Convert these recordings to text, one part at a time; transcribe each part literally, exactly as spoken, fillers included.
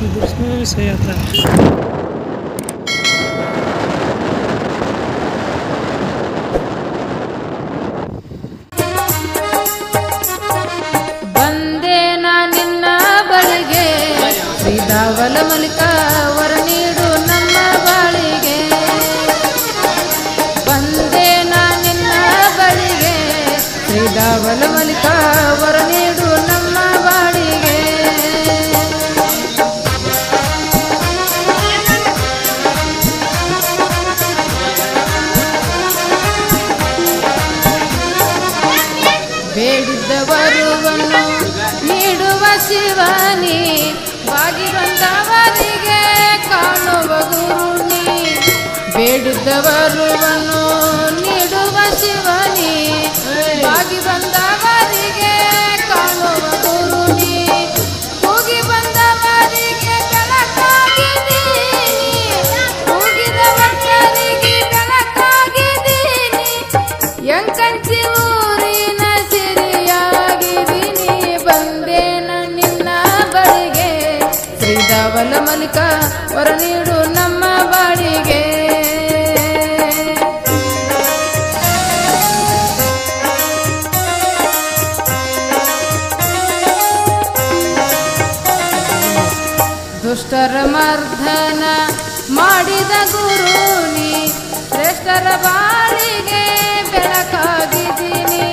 इसमें सही आता है। ಬಂದೇನು ನಿಮ್ಮ ಬಳಿಗೆ ಶ್ರೀ ದಾವಲಮಲಿಕ ವರನಿಡು ನಮ್ಮಬಾಳಿಗೆ, ಬಂದೇನು ನಿಮ್ಮ ಬಳಿಗೆ ಶ್ರೀ ದಾವಲಮಲಿಕ ವರನಿಡು ನಮ್ಮಬಾಳಿಗೆ। ಬೇಡಿದ್ದ ವರವನ್ನು ನೀಡುವ ಶಿವನೇ, ಬಾಗಿ ಬಂದವರಿಗೆ ಕಾಣುವ ಗುರುನೇ। ಬೇಡಿದ್ದ ವರವನ್ನು ನೀಡುವ ಶಿವನೇ, ಬಾಗಿ ಬಂದವರಿಗೆ ಕಾಣುವ ಗುರುನೇ। ಹೋಗಿ ಬಂದವರಿಗೆ ಬೆಳಕಾಗಿದ್ದೀನಿ, ಹೋಗಿದ ಭಕ್ತರಿಗೆ ಬೆಳಕಾಗಿದ್ದೀನಿ। ಯಂಕಂಚಿ ಊರಿನ ಸಿರಿಯಾಗಿದ್ದೀನಿ, ಬಂದೇನು ನಿಮ್ಮ ಬಳಿಗೆ ಶ್ರೀ ದಾವಲಮಲಿಕ ವರನಿಡು ನಮ್ಮ ಬಾಳಿಗೆ। ದುಷ್ಟರ ಮರ್ಧನ ಮಾಡಿದ ಗುರುನಿ, ಶ್ರೇಷ್ಠರ ಬಾಳಿಗೆ ಬೆಳಕಾಗಿದ್ದೀನಿ।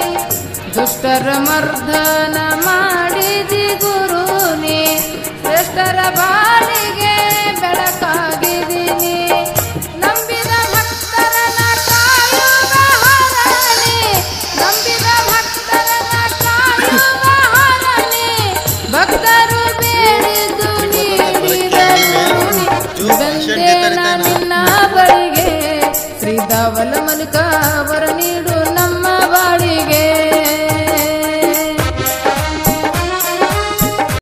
ದುಷ್ಟರ ಮರ್ಧನ ಮಾಡಿದಿ ಗುರುನಿ, ಶ್ರೇಷ್ಠರ ಬಾಳಿಗೆ ಬೆಳಕಾಗಿದ್ದೀನಿ। ನಂಬಿದ ಭಕ್ತರನ್ನ ಕಾಯುವ ಹರನೇ, ನಂಬಿದ ಭಕ್ತರನ್ನ ಕಾಯುವ ಹರನೇ। ಭಕ್ತರು ಬೇಡಿದ್ದು ನೀಡಿದ ಗುರುನಿ, ಬಂದೇನು ನಿಮ್ಮ ಬಳಿಗೆ ಶ್ರೀ ದಾವಲಮಲಿಕ ವರನಿಡು ನಮ್ಮ ಬಾಳಿಗೆ।